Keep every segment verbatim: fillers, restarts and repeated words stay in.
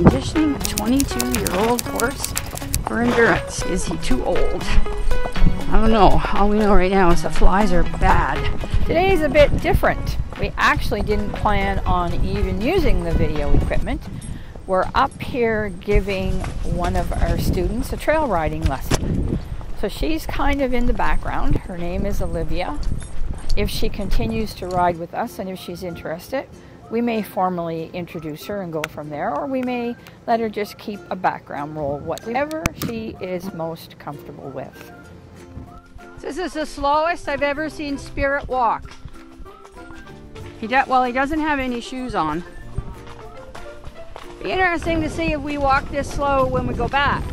transitioning a twenty-two-year-old horse for endurance. Is he too old? I don't know. All we know right now is the flies are bad. Today's a bit different. We actually didn't plan on even using the video equipment. We're up here giving one of our students a trail riding lesson. So she's kind of in the background. Her name is Olivia. If she continues to ride with us and if she's interested, we may formally introduce her and go from there, or we may let her just keep a background role, whatever she is most comfortable with. This is the slowest I've ever seen Spirit walk. He de well, he doesn't have any shoes on. Be interesting to see if we walk this slow when we go back.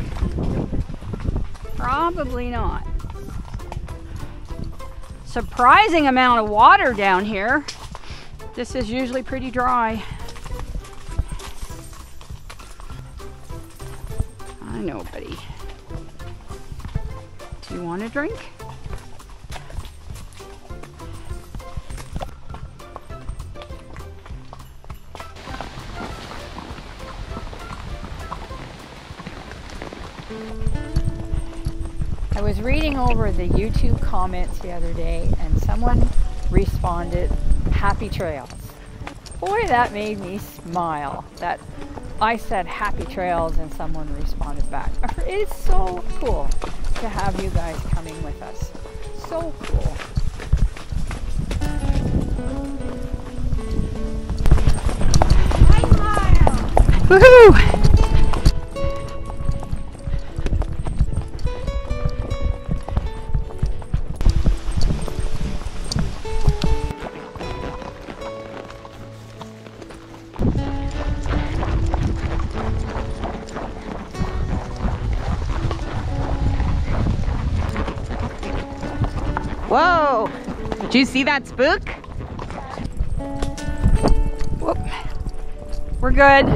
Probably not. Surprising amount of water down here. This is usually pretty dry. I know, buddy. Do you want a drink? I was reading over the YouTube comments the other day and someone responded, "Happy trails." Boy, that made me smile that I said happy trails and someone responded back. It's so cool to have you guys coming with us. So cool. Woohoo! Whoa! Did you see that spook? Whoop. We're good.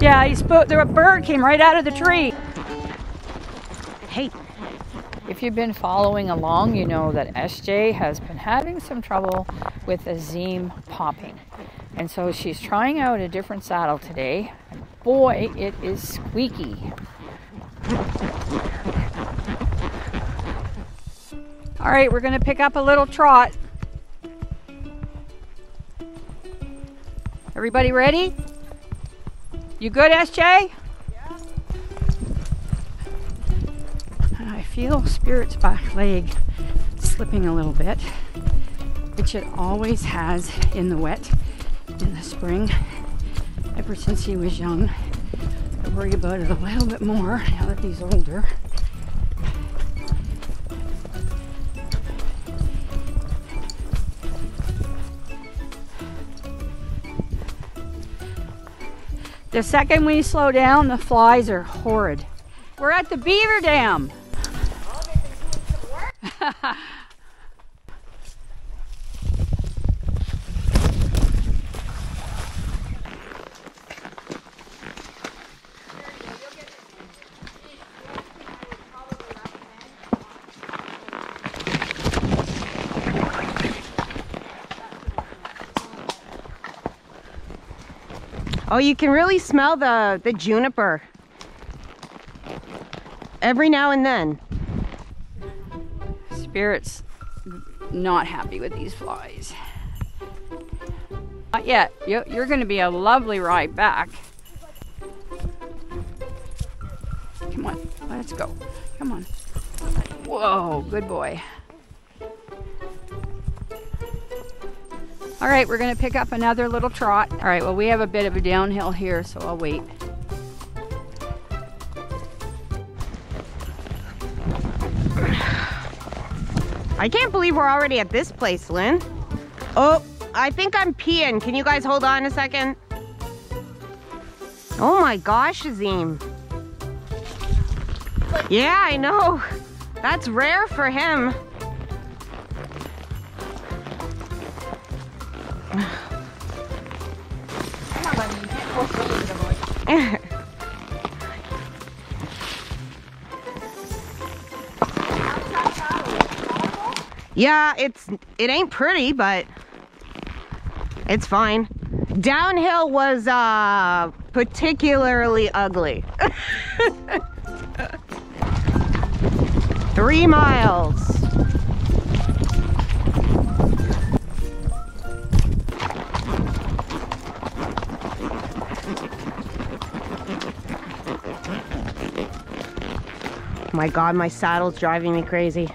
Yeah, he spooked. A bird came right out of the tree. Hey. If you've been following along, you know that S J has been having some trouble with Azeem popping. And so she's trying out a different saddle today. Boy, it is squeaky. All right, we're gonna pick up a little trot. Everybody ready? You good, S J? Yeah. I feel Spirit's back leg slipping a little bit, which it always has in the wet, in the spring, ever since he was young. I worry about it a little bit more now that he's older. The second we slow down, the flies are horrid. We're at the beaver dam. Oh, they've been doing some work. Oh, you can really smell the, the juniper every now and then. Spirit's not happy with these flies. Not yet. You're going to be a lovely ride back. Come on, let's go. Come on. Whoa, good boy. All right, we're gonna pick up another little trot. All right, well, we have a bit of a downhill here, so I'll wait. I can't believe we're already at this place, Lynn. Oh, I think I'm peeing. Can you guys hold on a second? Oh my gosh, Azeem. Yeah, I know. That's rare for him. Yeah, it's it ain't pretty, but it's fine. Downhill was uh, particularly ugly. Three miles. My God, my saddle's driving me crazy.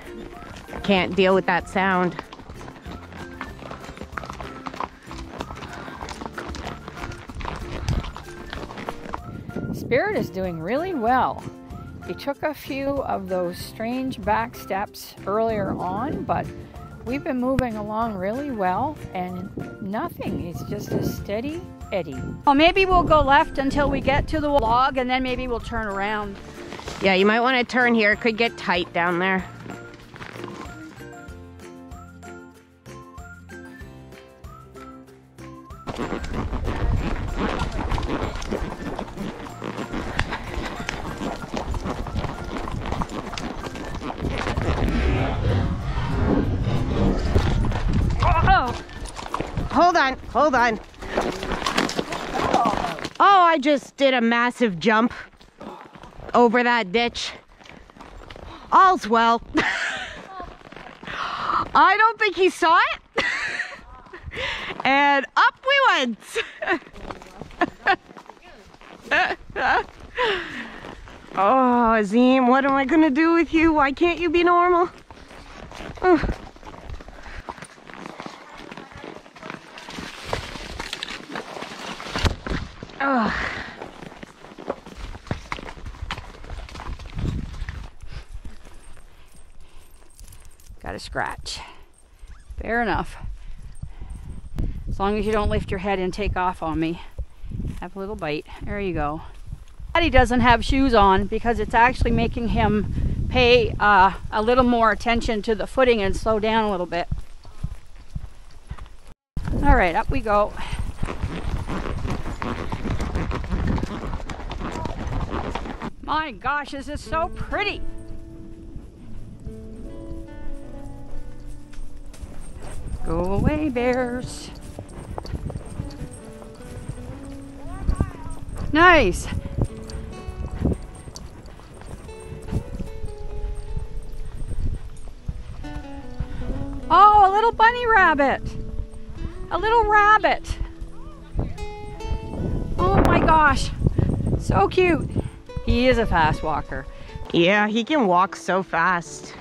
Can't deal with that sound. Spirit is doing really well. He took a few of those strange back steps earlier on, but we've been moving along really well and nothing. He's just a steady eddy. Well, maybe we'll go left until we get to the log and then maybe we'll turn around. Yeah, you might want to turn here. It could get tight down there. Hold on, hold on. Oh, I just did a massive jump over that ditch. All's well. I don't think he saw it. And up we went. Oh, Azeem, what am I gonna do with you? Why can't you be normal? Oh. Ugh. Got a scratch. Fair enough. As long as you don't lift your head and take off on me. Have a little bite. There you go. He doesn't have shoes on because it's actually making him pay uh, a little more attention to the footing and slow down a little bit. All right, up we go. My gosh, this is so pretty. Go away, bears. Nice. Oh, a little bunny rabbit. A little rabbit. Oh my gosh, so cute. He is a fast walker. Yeah, he can walk so fast.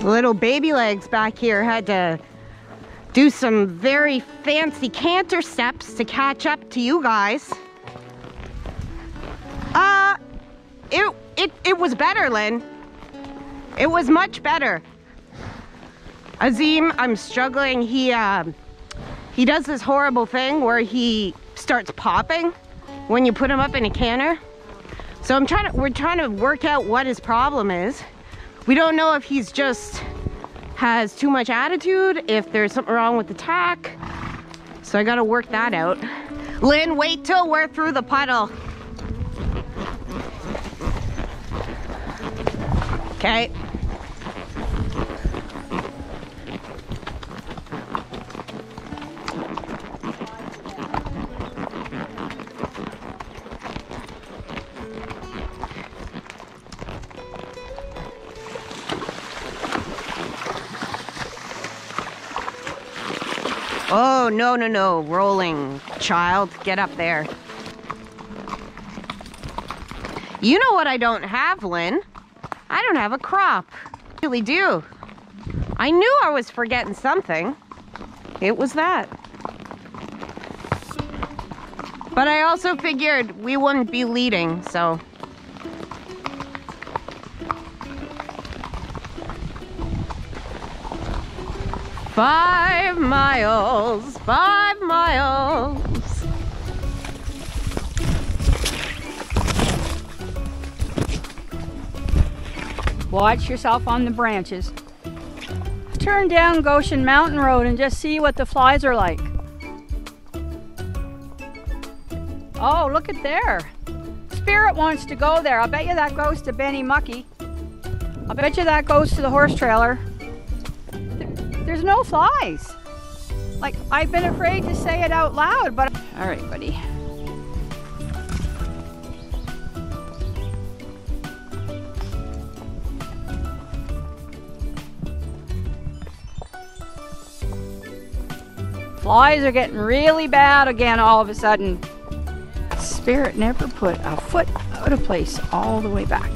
Little baby legs back here had to do some very fancy canter steps to catch up to you guys. Uh, it, it, it was better, Lynn. It was much better. Azeem, I'm struggling. He, uh, he does this horrible thing where he starts popping when you put him up in a canter. So I'm trying to, we're trying to work out what his problem is. We don't know if he's just has too much attitude, if there's something wrong with the tack. So I gotta work that out. Lynn, wait till we're through the puddle. Okay. Oh, no, no, no, rolling, child. Get up there. You know what I don't have, Lynn? I don't have a crop. I really do. I knew I was forgetting something. It was that. But I also figured we wouldn't be leading, so. Five miles, five miles. Watch yourself on the branches. Turn down Goshen Mountain Road and just see what the flies are like. Oh, look at there. Spirit wants to go there. I'll bet you that goes to Benny Mucky. I'll bet you that goes to the horse trailer. There's no flies. Like, I've been afraid to say it out loud, but... All right, buddy. Flies are getting really bad again all of a sudden. Spirit never put a foot out of place all the way back.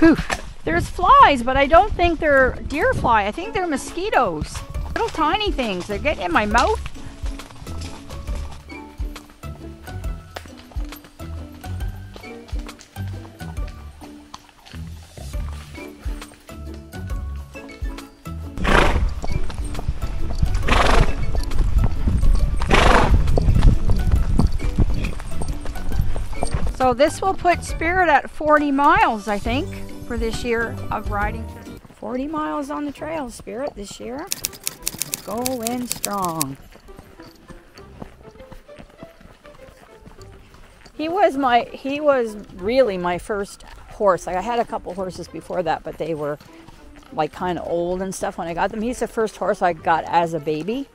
Whew. There's flies, but I don't think they're deer fly. I think they're mosquitoes. Little tiny things. They're getting in my mouth. So this will put Spirit at forty miles, I think, for this year of riding. forty miles on the trail, Spirit, this year. Go in strong. He was my, he was really my first horse. Like, I had a couple horses before that, but they were like kind of old and stuff when I got them. He's the first horse I got as a baby.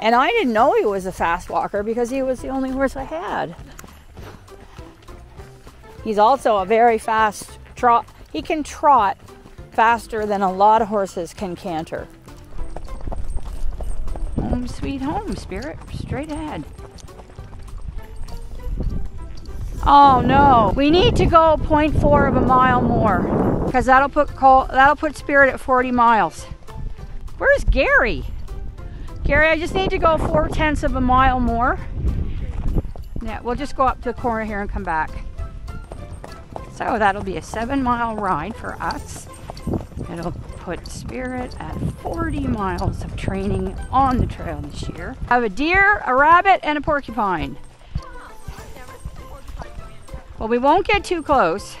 And I didn't know he was a fast walker because he was the only horse I had. He's also a very fast trot. He can trot faster than a lot of horses can canter. Home sweet home, Spirit. Straight ahead. Oh no, we need to go point four of a mile more because that'll put Col that'll put Spirit at forty miles. Where's Gary? Gary, I just need to go four tenths of a mile more. Yeah, we'll just go up to the corner here and come back. So that'll be a seven mile ride for us. It'll put Spirit at forty miles of training on the trail this year. I have a deer, a rabbit, and a porcupine. Well, we won't get too close,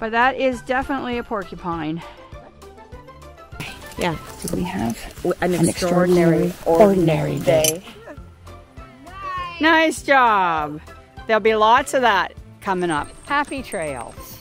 but that is definitely a porcupine. Yeah. Did we have an, an extraordinary, extraordinary ordinary day? Nice job. There'll be lots of that coming up. Happy trails.